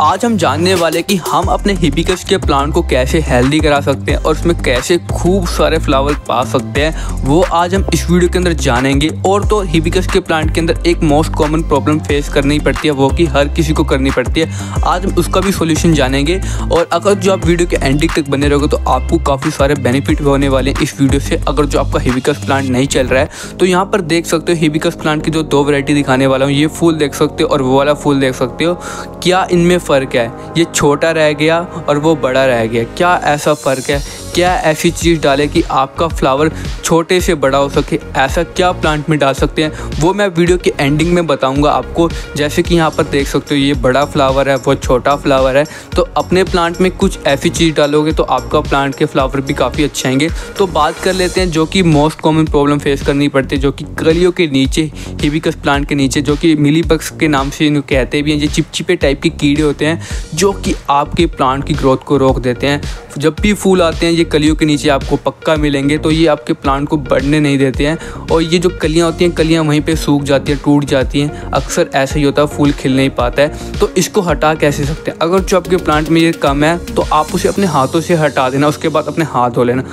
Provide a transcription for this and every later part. आज हम जानने वाले कि हम अपने हिबिस्कस के प्लांट को कैसे हेल्दी करा सकते हैं और उसमें कैसे खूब सारे फ्लावर पा सकते हैं, वो आज हम इस वीडियो के अंदर जानेंगे। और तो हिबिस्कस के प्लांट के अंदर एक मोस्ट कॉमन प्रॉब्लम फेस करनी पड़ती है, वो कि हर किसी को करनी पड़ती है। आज हम उसका भी सोल्यूशन जानेंगे और अगर जो आप वीडियो के एंडिंग तक बने रहोगे तो आपको काफ़ी सारे बेनिफिट होने वाले हैं इस वीडियो से। अगर जो आपका हिबिस्कस प्लांट नहीं चल रहा है तो यहाँ पर देख सकते हो हिबिस्कस प्लांट की जो दो वैरायटी दिखाने वाला हूँ, ये फूल देख सकते हो और वो वाला फूल देख सकते हो। क्या इनमें फ़र्क है? ये छोटा रह गया और वो बड़ा रह गया, क्या ऐसा फ़र्क है? क्या ऐसी चीज़ डालें कि आपका फ्लावर छोटे से बड़ा हो सके? ऐसा क्या प्लांट में डाल सकते हैं वो मैं वीडियो के एंडिंग में बताऊंगा आपको। जैसे कि यहाँ पर देख सकते हो ये बड़ा फ्लावर है, वो छोटा फ्लावर है, तो अपने प्लांट में कुछ ऐसी चीज़ डालोगे तो आपका प्लांट के फ्लावर भी काफ़ी अच्छे आएंगे। तो बात कर लेते हैं जो कि मोस्ट कॉमन प्रॉब्लम फेस करनी पड़ती है, जो कि कलियों के नीचे, हिबिस्कस प्लांट के नीचे, जो कि मिलीबग्स के नाम से इन्हें कहते भी हैं। ये चिपचिपे टाइप के कीड़े होते हैं जो कि आपके प्लांट की ग्रोथ को रोक देते हैं। जब भी फूल आते हैं ये कलियों के नीचे आपको पक्का मिलेंगे, तो ये आपके प्लांट को बढ़ने नहीं देते हैं और ये जो कलियां होती हैं, कलियां वहीं पे सूख जाती हैं, टूट जाती हैं। अक्सर ऐसा ही होता है, फूल खिल नहीं पाता है। तो इसको हटा कैसे सकते हैं? अगर जो आपके प्लांट में ये कम है तो आप उसे अपने हाथों से हटा देना, उसके बाद अपने हाथ धो लेना।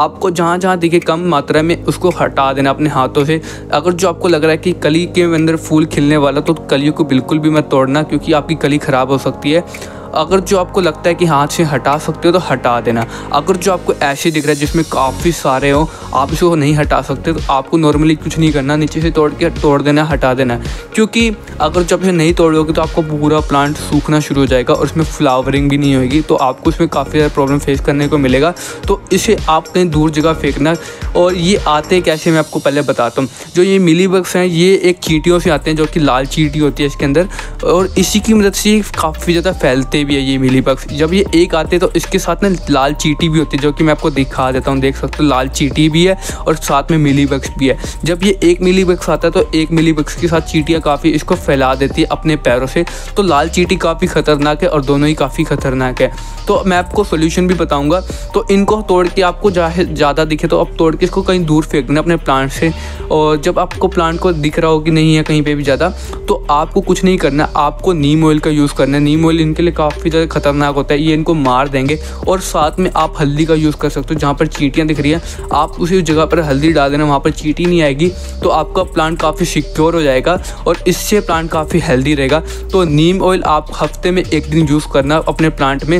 आपको जहाँ जहाँ दिखे कम मात्रा में उसको हटा देना अपने हाथों से। अगर जो आपको लग रहा है कि कली के अंदर फूल खिलने वाला, तो कलियों को बिल्कुल भी मत तोड़ना क्योंकि आपकी कली ख़राब हो सकती है। अगर जो आपको लगता है कि हाथ से हटा सकते हो तो हटा देना। अगर जो आपको ऐसे दिख रहा है जिसमें काफ़ी सारे हो, आप इसको नहीं हटा सकते, तो आपको नॉर्मली कुछ नहीं करना, नीचे से तोड़ के तोड़ देना, हटा देना। क्योंकि अगर जब इसे नहीं तोड़ोगे तो आपका पूरा प्लांट सूखना शुरू हो जाएगा और उसमें फ्लावरिंग भी नहीं होगी, तो आपको इसमें काफ़ी ज़्यादा प्रॉब्लम फेस करने को मिलेगा। तो इसे आप कहीं दूर जगह फेंकना। और ये आते कैसे मैं आपको पहले बताता हूँ। जो ये मिलीबग्स हैं ये एक चींटियों से आते हैं, जो कि लाल चींटी होती है इसके अंदर, और इसी की मदद से काफ़ी ज़्यादा फैलते भी है ये मिलीबग्स। जब ये एक आते हैं तो इसके साथ ना लाल चींटी भी होती है, जो कि मैं आपको दिखा देता हूँ। देख सकते हो लाल चींटी भी है और साथ में मिलीबग्स भी है। जब ये एक मिलीबग्स आता है तो एक मिलीबग्स के साथ चींटियाँ काफ़ी इसको फैला देती है अपने पैरों से। तो लाल चींटी काफ़ी ख़तरनाक है और दोनों ही काफ़ी ख़तरनाक है। तो मैं आपको सोल्यूशन भी बताऊँगा। तो इनको तोड़ के आपको ज़्यादा दिखे तो आप तोड़ के इसको कहीं दूर फेंक देना अपने प्लांट से। और जब आपको प्लांट को दिख रहा हो कि नहीं है कहीं पर भी ज़्यादा, तो आपको कुछ नहीं करना, आपको नीम ऑयल का यूज़ करना है। नीम ऑयल इनके लिए काफ़ी ज़्यादा खतरनाक होता है, ये इनको मार देंगे। और साथ में आप हल्दी का यूज़ कर सकते हो। जहाँ पर चींटियाँ दिख रही हैं आप उसी जगह पर हल्दी डाल देना, वहाँ पर चींटी नहीं आएगी, तो आपका प्लांट काफ़ी सिक्योर हो जाएगा और इससे प्लांट काफ़ी हेल्दी रहेगा। तो नीम ऑयल आप हफ्ते में एक दिन यूज़ करना अपने प्लांट में,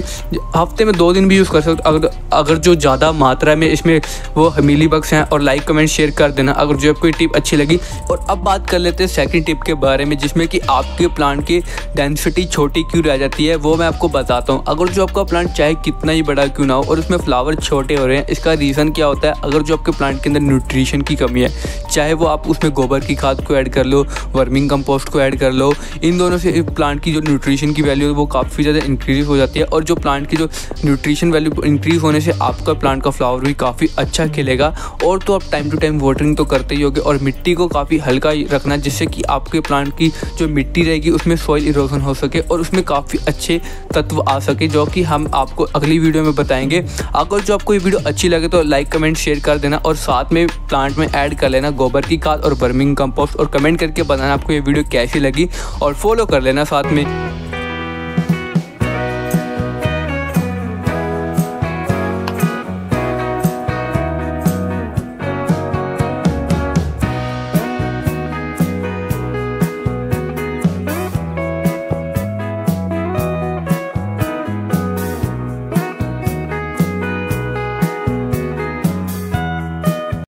हफ्ते में 2 दिन भी यूज़ कर सकते हो। अगर जो ज़्यादा मात्रा में इसमें वो मिलीबग्स हैं। और लाइक कमेंट शेयर कर देना अगर जो आपको टिप अच्छी लगी। और अब बात कर लेते हैं सेकेंड टिप के बारे में, जिसमें कि आपके प्लांट की डेंसिटी छोटी क्यों रह जाती है वो मैं आपको बताता हूँ। अगर जो आपका प्लांट चाहे कितना ही बड़ा क्यों ना हो और उसमें फ्लावर छोटे हो रहे हैं, इसका रीज़न क्या होता है? अगर जो आपके प्लांट के अंदर न्यूट्रिशन की कमी है, चाहे वो आप उसमें गोबर की खाद को ऐड कर लो, वर्मिंग कंपोस्ट को ऐड कर लो, इन दोनों से प्लांट की जो न्यूट्रिशन की वैल्यू है वो काफ़ी ज़्यादा इंक्रीज़ हो जाती है। और जो प्लांट की जो न्यूट्रिशन वैल्यू इंक्रीज़ होने से आपका प्लांट का फ्लावर भी काफ़ी अच्छा खिलेगा। और तो आप टाइम टू टाइम वाटरिंग तो करते ही होगे और मिट्टी को काफ़ी हल्का रखना, जिससे कि आपके प्लांट की जो मिट्टी रहेगी उसमें सॉइल इरोजन हो सके और उसमें काफ़ी अच्छे तत्व आ सके, जो कि हम आपको अगली वीडियो में बताएंगे। अगर जो आपको ये वीडियो अच्छी लगे तो लाइक कमेंट शेयर कर देना और साथ में प्लांट में ऐड कर लेना गोबर की खाद और वर्मिंग कंपोस्ट। और कमेंट करके बताना आपको ये वीडियो कैसी लगी और फॉलो कर लेना साथ में।